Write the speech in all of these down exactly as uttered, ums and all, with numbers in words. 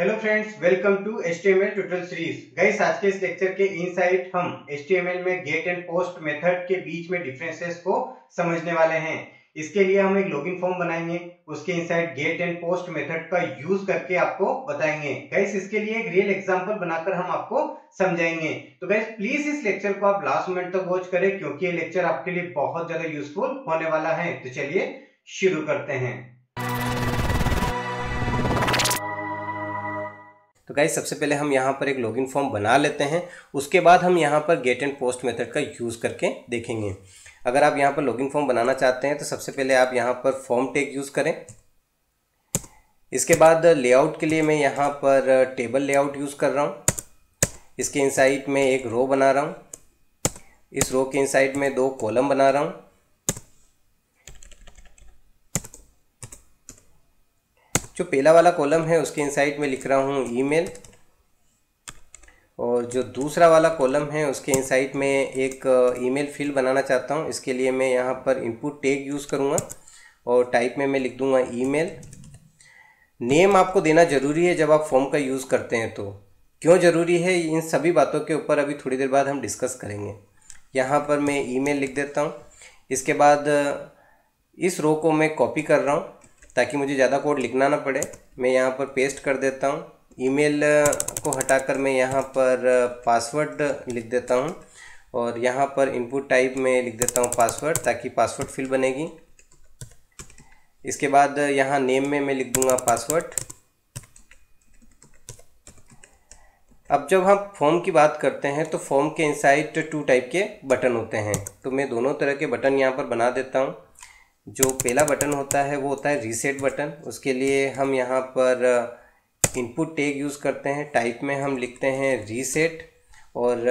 Hello friends, welcome to H T M L tutorial series. Guys, आज के इस lecture के इनसाइड हम एच टी एम एल में गेट एंड पोस्ट मेथड के बीच में डिफरेंसेस को समझने वाले हैं। इसके लिए हम एक लॉगिन फॉर्म बनाएंगे, उसके inside get and post method का यूज करके आपको बताएंगे। गाइस, इसके लिए एक रियल एग्जांपल बनाकर हम आपको समझाएंगे। तो गाइस, प्लीज इस लेक्चर को आप लास्ट मिनट तक वॉच करें, क्योंकि ये लेक्चर आपके लिए बहुत ज्यादा यूजफुल होने वाला है। तो चलिए शुरू करते हैं। तो गाइस, सबसे पहले हम यहाँ पर एक लॉगिन फॉर्म बना लेते हैं, उसके बाद हम यहाँ पर गेट एंड पोस्ट मेथड का यूज़ करके देखेंगे। अगर आप यहाँ पर लॉगिन फॉर्म बनाना चाहते हैं तो सबसे पहले आप यहाँ पर फॉर्म टैग यूज़ करें। इसके बाद लेआउट के लिए मैं यहाँ पर टेबल लेआउट यूज़ कर रहा हूँ। इसके इनसाइड में एक रो बना रहा हूँ, इस रो के इनसाइड में दो कॉलम बना रहा हूँ। जो पहला वाला कॉलम है उसके इनसाइड में लिख रहा हूँ ईमेल, और जो दूसरा वाला कॉलम है उसके इनसाइड में एक ईमेल फील्ड बनाना चाहता हूँ। इसके लिए मैं यहाँ पर इनपुट टैग यूज़ करूँगा और टाइप में मैं लिख दूँगा ईमेल। नेम आपको देना ज़रूरी है जब आप फॉर्म का यूज़ करते हैं, तो क्यों ज़रूरी है इन सभी बातों के ऊपर अभी थोड़ी देर बाद हम डिस्कस करेंगे। यहाँ पर मैं ईमेल लिख देता हूँ। इसके बाद इस रो को मैं कॉपी कर रहा हूँ ताकि मुझे ज़्यादा कोड लिखना ना पड़े। मैं यहाँ पर पेस्ट कर देता हूँ। ईमेल को हटाकर मैं यहाँ पर पासवर्ड लिख देता हूँ और यहाँ पर इनपुट टाइप में लिख देता हूँ पासवर्ड, ताकि पासवर्ड फील्ड बनेगी। इसके बाद यहाँ नेम में मैं लिख दूँगा पासवर्ड। अब जब हम फॉर्म की बात करते हैं तो फॉर्म के इनसाइड टू टाइप के बटन होते हैं, तो मैं दोनों तरह के बटन यहाँ पर बना देता हूँ। जो पहला बटन होता है वो होता है रीसेट बटन। उसके लिए हम यहाँ पर इनपुट टैग यूज़ करते हैं, टाइप में हम लिखते हैं रीसेट और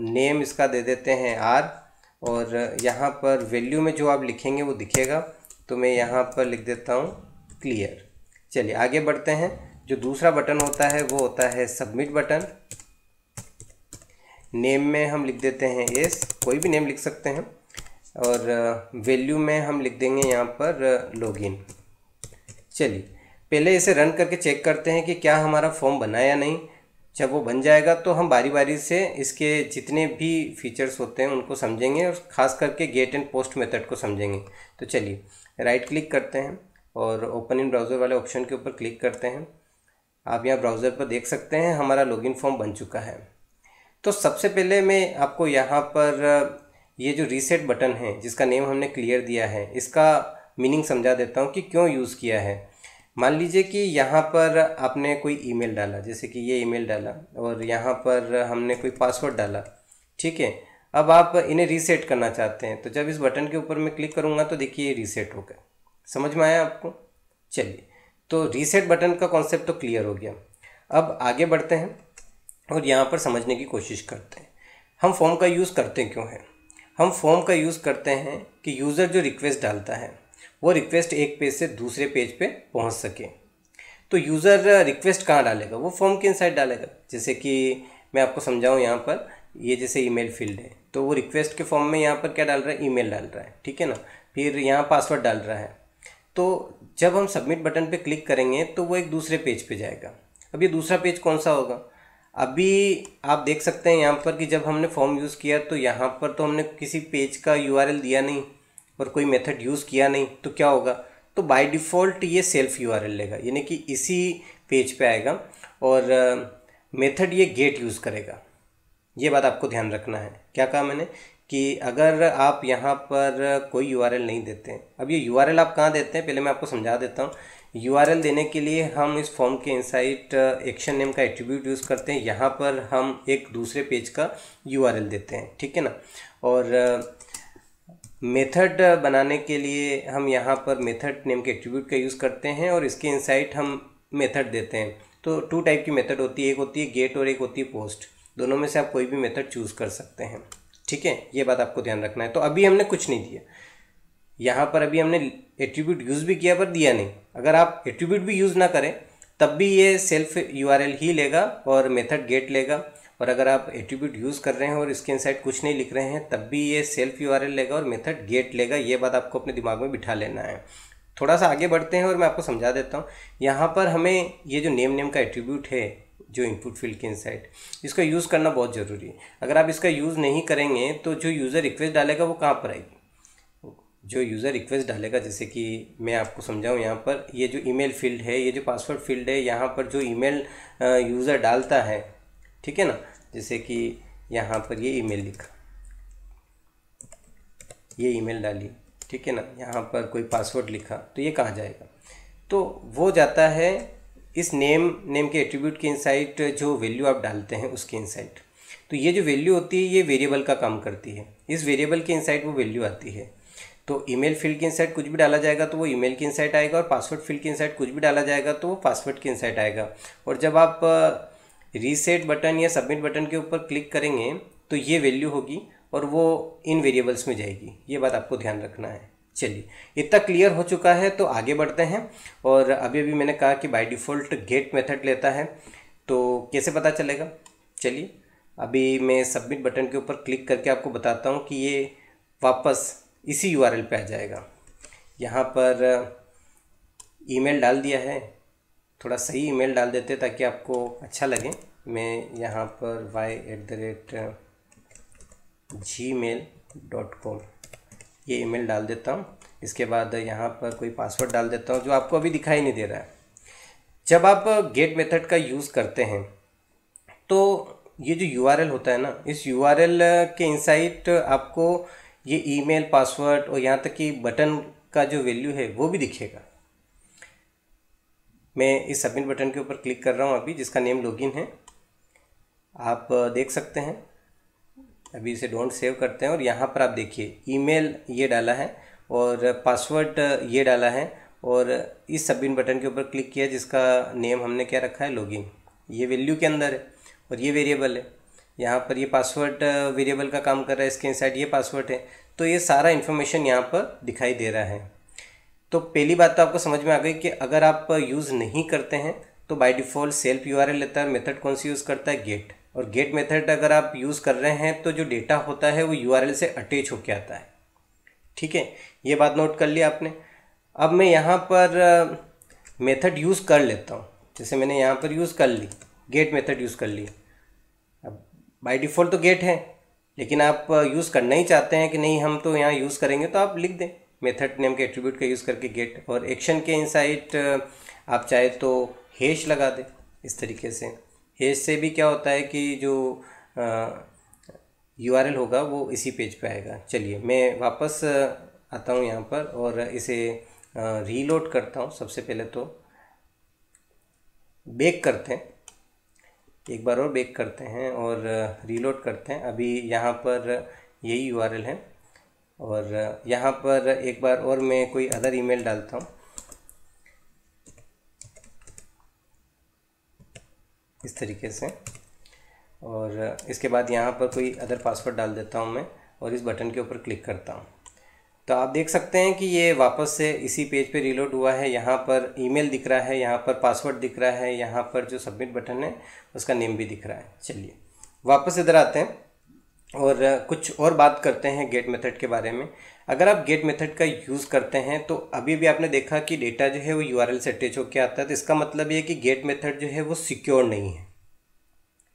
नेम इसका दे देते हैं आर, और यहाँ पर वैल्यू में जो आप लिखेंगे वो दिखेगा, तो मैं यहाँ पर लिख देता हूँ क्लियर। चलिए आगे बढ़ते हैं। जो दूसरा बटन होता है वो होता है सबमिट बटन। नेम में हम लिख देते हैं एस, कोई भी नेम लिख सकते हैं, और वैल्यू में हम लिख देंगे यहाँ पर लॉगिन। चलिए पहले इसे रन करके चेक करते हैं कि क्या हमारा फॉर्म बना या नहीं। जब वो बन जाएगा तो हम बारी बारी से इसके जितने भी फीचर्स होते हैं उनको समझेंगे, और ख़ास करके गेट एंड पोस्ट मेथड को समझेंगे। तो चलिए राइट क्लिक करते हैं और ओपन इन ब्राउज़र वाले ऑप्शन के ऊपर क्लिक करते हैं। आप यहाँ ब्राउज़र पर देख सकते हैं हमारा लॉगिन फॉर्म बन चुका है। तो सबसे पहले मैं आपको यहाँ पर ये जो रीसेट बटन है जिसका नेम हमने क्लियर दिया है, इसका मीनिंग समझा देता हूँ कि क्यों यूज़ किया है। मान लीजिए कि यहाँ पर आपने कोई ईमेल डाला, जैसे कि ये ईमेल डाला, और यहाँ पर हमने कोई पासवर्ड डाला, ठीक है। अब आप इन्हें रीसेट करना चाहते हैं, तो जब इस बटन के ऊपर मैं क्लिक करूँगा तो देखिए ये रीसेट हो गया। समझ में आया आपको? चलिए, तो रीसेट बटन का कॉन्सेप्ट तो क्लियर हो गया। अब आगे बढ़ते हैं और यहाँ पर समझने की कोशिश करते हैं हम फॉर्म का यूज़ करते क्यों हैं। हम फॉर्म का यूज़ करते हैं कि यूज़र जो रिक्वेस्ट डालता है वो रिक्वेस्ट एक पेज से दूसरे पेज पे पहुंच सके। तो यूज़र रिक्वेस्ट कहाँ डालेगा? वो फॉर्म के इनसाइड डालेगा। जैसे कि मैं आपको समझाऊँ, यहाँ पर ये जैसे ईमेल फील्ड है, तो वो रिक्वेस्ट के फॉर्म में यहाँ पर क्या डाल रहा है? ईमेल डाल रहा है, ठीक है ना। फिर यहाँ पासवर्ड डाल रहा है। तो जब हम सबमिट बटन पर क्लिक करेंगे तो वो एक दूसरे पेज पर जाएगा। अब ये दूसरा पेज कौन सा होगा? अभी आप देख सकते हैं यहाँ पर कि जब हमने फॉर्म यूज़ किया तो यहाँ पर तो हमने किसी पेज का यूआरएल दिया नहीं और कोई मेथड यूज़ किया नहीं, तो क्या होगा? तो बाय डिफ़ॉल्ट ये सेल्फ यूआरएल लेगा, यानी कि इसी पेज पे आएगा, और मेथड ये गेट यूज़ करेगा। ये बात आपको ध्यान रखना है। क्या कहा मैंने कि अगर आप यहाँ पर कोई यूआरएल नहीं देते। अब ये यूआरएल आप कहाँ देते हैं पहले मैं आपको समझा देता हूँ। यूआरएल देने के लिए हम इस फॉर्म के इनसाइड एक्शन नेम का एट्रीब्यूट यूज़ करते हैं। यहाँ पर हम एक दूसरे पेज का यूआरएल देते हैं, ठीक है ना। और मेथड uh, बनाने के लिए हम यहाँ पर मेथड नेम के एट्रीब्यूट का यूज़ करते हैं और इसके इनसाइड हम मेथड देते हैं। तो टू टाइप की मेथड होती है, एक होती है गेट और एक होती है पोस्ट। दोनों में से आप कोई भी मेथड चूज़ कर सकते हैं, ठीक है। ये बात आपको ध्यान रखना है। तो अभी हमने कुछ नहीं दिया यहाँ पर, अभी हमने एट्रीब्यूट यूज़ भी किया पर दिया नहीं। अगर आप एट्रीब्यूट भी यूज़ ना करें तब भी ये सेल्फ यूआरएल ही लेगा और मेथड गेट लेगा, और अगर आप एट्रीब्यूट यूज़ कर रहे हैं और इसके इनसाइड कुछ नहीं लिख रहे हैं तब भी ये सेल्फ यूआरएल लेगा और मेथड गेट लेगा। ये बात आपको अपने दिमाग में बिठा लेना है। थोड़ा सा आगे बढ़ते हैं और मैं आपको समझा देता हूँ। यहाँ पर हमें ये जो नेम नेम का एट्रीब्यूट है जो इनपुट फील्ड के इनसाइड, इसका यूज़ करना बहुत ज़रूरी है। अगर आप इसका यूज़ नहीं करेंगे तो जो यूज़र रिक्वेस्ट डालेगा वो कहाँ पर आएगी, जो यूज़र रिक्वेस्ट डालेगा, जैसे कि मैं आपको समझाऊँ, यहाँ पर ये जो ईमेल फील्ड है, ये जो पासवर्ड फील्ड है, यहाँ पर जो ईमेल यूज़र डालता है, ठीक है ना, जैसे कि यहाँ पर ये ईमेल लिखा, ये ईमेल डाली, ठीक है ना, यहाँ पर कोई पासवर्ड लिखा, तो ये कहाँ जाएगा, तो वो जाता है इस नेम नेम के एट्रीब्यूट के इनसाइट जो वैल्यू आप डालते हैं उसके इनसाइट। तो ये जो वैल्यू होती है ये वेरिएबल का काम करती है, इस वेरिएबल के इनसाइट वो वैल्यू आती है। तो ईमेल फील्ड के इनसाइड कुछ भी डाला जाएगा तो वो ईमेल के इनसाइड आएगा, और पासवर्ड फील्ड के इनसाइड कुछ भी डाला जाएगा तो वो पासवर्ड के इनसाइड आएगा। और जब आप रीसेट बटन या सबमिट बटन के ऊपर क्लिक करेंगे तो ये वैल्यू होगी और वो इन वेरिएबल्स में जाएगी, ये बात आपको ध्यान रखना है। चलिए, इतना क्लियर हो चुका है तो आगे बढ़ते हैं। और अभी अभी मैंने कहा कि बाय डिफ़ॉल्ट गेट मेथड लेता है, तो कैसे पता चलेगा, चलिए अभी मैं सबमिट बटन के ऊपर क्लिक करके आपको बताता हूँ कि ये वापस इसी यू आर एल पे आ जाएगा। यहाँ पर ईमेल डाल दिया है, थोड़ा सही ईमेल डाल देते ताकि आपको अच्छा लगे। मैं यहाँ पर Y at the rate G mail dot com ये ईमेल डाल देता हूँ। इसके बाद यहाँ पर कोई पासवर्ड डाल देता हूँ जो आपको अभी दिखाई नहीं दे रहा है। जब आप गेट मेथड का यूज़ करते हैं तो ये जो यू आर एल होता है ना, इस यू आर एल के इनसाइट आपको ये ईमेल, पासवर्ड और यहाँ तक कि बटन का जो वैल्यू है वो भी दिखेगा। मैं इस सबमिट बटन के ऊपर क्लिक कर रहा हूँ अभी, जिसका नेम लॉगिन है, आप देख सकते हैं। अभी इसे डोंट सेव करते हैं और यहाँ पर आप देखिए ईमेल ये डाला है और पासवर्ड ये डाला है, और इस सबमिट बटन के ऊपर क्लिक किया जिसका नेम हमने क्या रखा है, लॉगिन। ये वैल्यू के अंदर है और ये वेरिएबल है। यहाँ पर ये पासवर्ड वेरिएबल का काम कर रहा है, इसके इनसाइड ये पासवर्ड है। तो ये सारा इन्फॉर्मेशन यहाँ पर दिखाई दे रहा है। तो पहली बात तो आपको समझ में आ गई कि अगर आप यूज़ नहीं करते हैं तो बाय डिफ़ॉल्ट सेल्फ यूआरएल लेता है। मेथड कौन सी यूज़ करता है, गेट। और गेट मेथड अगर आप यूज़ कर रहे हैं तो जो डेटा होता है वो यूआरएल से अटैच होके आता है, ठीक है। ये बात नोट कर लिया आपने। अब मैं यहाँ पर मेथड यूज़ कर लेता हूँ, जैसे मैंने यहाँ पर यूज़ कर ली, गेट मेथड यूज़ कर ली। बाय डिफ़ॉल्ट तो गेट है, लेकिन आप यूज़ करना ही चाहते हैं कि नहीं हम तो यहाँ यूज़ करेंगे, तो आप लिख दें मेथड नेम के एट्रीब्यूट का यूज़ करके गेट। और एक्शन के इनसाइट आप चाहे तो हैश लगा दें, इस तरीके से। हैश से भी क्या होता है कि जो यू आर एल होगा वो इसी पेज पे आएगा। चलिए मैं वापस आता हूँ यहाँ पर और इसे रीलोड करता हूँ। सबसे पहले तो बैक करते हैं, एक बार और बैक करते हैं और रीलोड करते हैं। अभी यहाँ पर यही यू आर एल है, और यहाँ पर एक बार और मैं कोई अदर ईमेल डालता हूँ, इस तरीके से। और इसके बाद यहाँ पर कोई अदर पासवर्ड डाल देता हूँ मैं, और इस बटन के ऊपर क्लिक करता हूँ। तो आप देख सकते हैं कि ये वापस से इसी पेज पे रीलोड हुआ है। यहाँ पर ईमेल दिख रहा है, यहाँ पर पासवर्ड दिख रहा है, यहाँ पर जो सबमिट बटन है उसका नेम भी दिख रहा है। चलिए वापस इधर आते हैं और कुछ और बात करते हैं गेट मेथड के बारे में। अगर आप गेट मेथड का यूज़ करते हैं तो अभी भी आपने देखा कि डेटा जो है वो यू आर एल से अटैच होकर आता है, तो इसका मतलब ये कि गेट मेथड जो है वो सिक्योर नहीं है,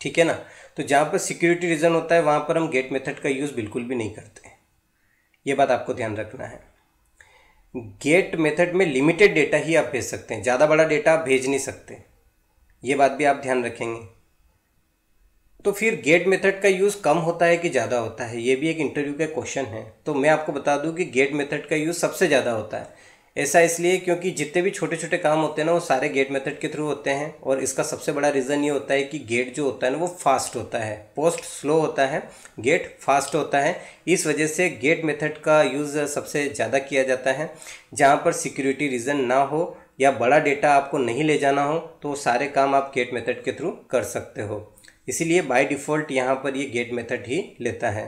ठीक है ना। तो जहाँ पर सिक्योरिटी रीज़न होता है वहाँ पर हम गेट मेथड का यूज़ बिल्कुल भी नहीं करते, ये बात आपको ध्यान रखना है। गेट मेथड में लिमिटेड डेटा ही आप भेज सकते हैं, ज़्यादा बड़ा डेटा आप भेज नहीं सकते, ये बात भी आप ध्यान रखेंगे। तो फिर गेट मेथड का यूज़ कम होता है कि ज़्यादा होता है, ये भी एक इंटरव्यू का क्वेश्चन है। तो मैं आपको बता दूं कि गेट मेथड का यूज़ सबसे ज़्यादा होता है। ऐसा इसलिए क्योंकि जितने भी छोटे छोटे काम होते हैं ना वो सारे गेट मेथड के थ्रू होते हैं। और इसका सबसे बड़ा रीज़न ये होता है कि गेट जो होता है ना वो फास्ट होता है, पोस्ट स्लो होता है, गेट फास्ट होता है। इस वजह से गेट मेथड का यूज़ सबसे ज़्यादा किया जाता है। जहाँ पर सिक्योरिटी रीज़न ना हो या बड़ा डेटा आपको नहीं ले जाना हो तो सारे काम आप गेट मेथड के थ्रू कर सकते हो, इसीलिए बाय डिफ़ॉल्ट यहाँ पर ये गेट मेथड ही लेता है।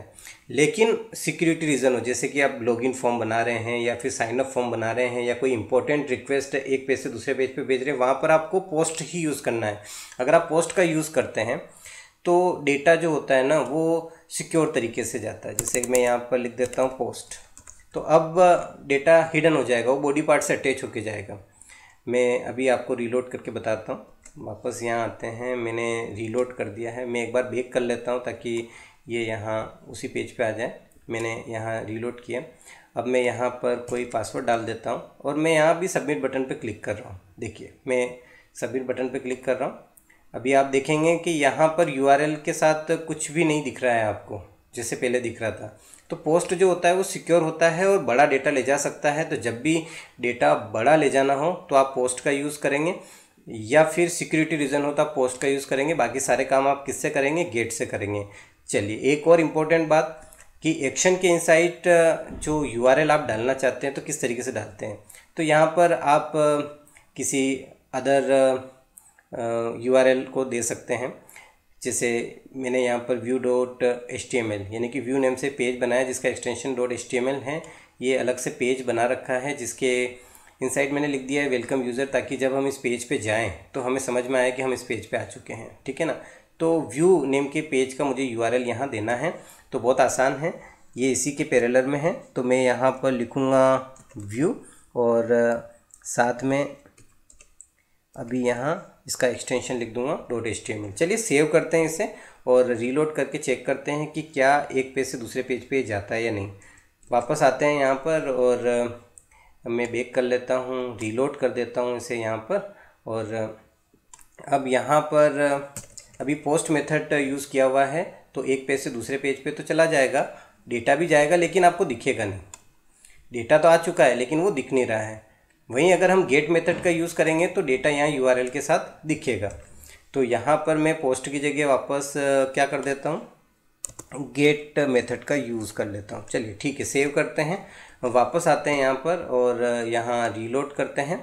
लेकिन सिक्योरिटी रीज़न हो, जैसे कि आप लॉगिन फॉर्म बना रहे हैं या फिर साइन अप फॉर्म बना रहे हैं या कोई इंपॉर्टेंट रिक्वेस्ट एक पेज से दूसरे पेज पे भेज रहे हैं, वहाँ पर आपको पोस्ट ही यूज़ करना है। अगर आप पोस्ट का यूज़ करते हैं तो डेटा जो होता है ना वो सिक्योर तरीके से जाता है। जैसे मैं यहाँ पर लिख देता हूँ पोस्ट, तो अब डेटा हिडन हो जाएगा, वो बॉडी पार्ट से अटैच होके जाएगा। मैं अभी आपको रीलोड करके बताता हूँ। वापस यहाँ आते हैं, मैंने रीलोड कर दिया है। मैं एक बार बैक कर लेता हूँ ताकि ये यहाँ उसी पेज पे आ जाए। मैंने यहाँ रीलोड किया। अब मैं यहाँ पर कोई पासवर्ड डाल देता हूँ और मैं यहाँ भी सबमिट बटन पर क्लिक कर रहा हूँ। देखिए मैं सबमिट बटन पर क्लिक कर रहा हूँ। अभी आप देखेंगे कि यहाँ पर यू आर एल के साथ कुछ भी नहीं दिख रहा है आपको, जैसे पहले दिख रहा था। तो पोस्ट जो होता है वो सिक्योर होता है और बड़ा डेटा ले जा सकता है। तो जब भी डेटा बड़ा ले जाना हो तो आप पोस्ट का यूज़ करेंगे, या फिर सिक्योरिटी रीज़न हो तो आप पोस्ट का यूज़ करेंगे। बाकी सारे काम आप किससे करेंगे? गेट से करेंगे। चलिए एक और इम्पोर्टेंट बात कि एक्शन के इनसाइट जो यू आर एल आप डालना चाहते हैं तो किस तरीके से डालते हैं। तो यहाँ पर आप किसी अदर यू आर एल को दे सकते हैं। जैसे मैंने यहाँ पर view dot H T M L यानी कि व्यू नेम से पेज बनाया जिसका extension dot H T M L है। ये अलग से पेज बना रखा है जिसके इनसाइड मैंने लिख दिया है वेलकम यूज़र, ताकि जब हम इस पेज पे जाएं तो हमें समझ में आए कि हम इस पेज पे आ चुके हैं। ठीक है ना। तो व्यू नेम के पेज का मुझे यू आर एल यहाँ देना है। तो बहुत आसान है, ये इसी के पैरेलल में है। तो मैं यहाँ पर लिखूँगा व्यू और साथ में अभी यहाँ इसका एक्सटेंशन लिख दूंगा dot H T M L. चलिए सेव करते हैं इसे और रीलोड करके चेक करते हैं कि क्या एक पेज से दूसरे पेज पे जाता है या नहीं। वापस आते हैं यहाँ पर और मैं बैक कर लेता हूँ, रीलोड कर देता हूँ इसे यहाँ पर। और अब यहाँ पर अभी पोस्ट मेथड यूज़ किया हुआ है तो एक पेज से दूसरे पेज पे तो चला जाएगा, डेटा भी जाएगा, लेकिन आपको दिखेगा नहीं। डेटा तो आ चुका है लेकिन वो दिख नहीं रहा है। वहीं अगर हम गेट मेथड का यूज़ करेंगे तो डेटा यहाँ यू आर एल के साथ दिखेगा। तो यहाँ पर मैं पोस्ट की जगह वापस क्या कर देता हूँ, गेट मेथड का यूज़ कर लेता हूँ। चलिए ठीक है, सेव करते हैं। वापस आते हैं यहाँ पर और यहाँ रीलोड करते हैं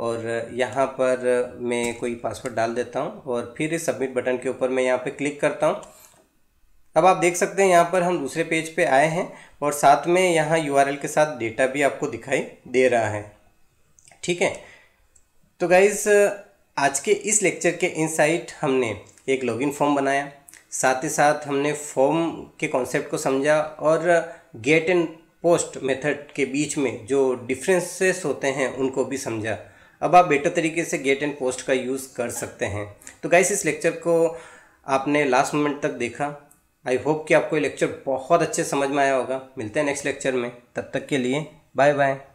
और यहाँ पर मैं कोई पासवर्ड डाल देता हूँ और फिर इस सबमिट बटन के ऊपर मैं यहाँ पर क्लिक करता हूँ। अब आप देख सकते हैं यहाँ पर हम दूसरे पेज पर आए हैं और साथ में यहाँ यू आर एल के साथ डेटा भी आपको दिखाई दे रहा है। ठीक है। तो गाइज़ आज के इस लेक्चर के इनसाइट हमने एक लॉगिन फॉर्म बनाया, साथ ही साथ हमने फॉर्म के कॉन्सेप्ट को समझा और गेट एंड पोस्ट मेथड के बीच में जो डिफरेंसेस होते हैं उनको भी समझा। अब आप बेटर तरीके से गेट एंड पोस्ट का यूज़ कर सकते हैं। तो गाइज़ इस लेक्चर को आपने लास्ट मोमेंट तक देखा। आई होप कि आपको ये लेक्चर बहुत अच्छे समझ में आया होगा। मिलते हैं नेक्स्ट लेक्चर में, तब तक के लिए बाय बाय।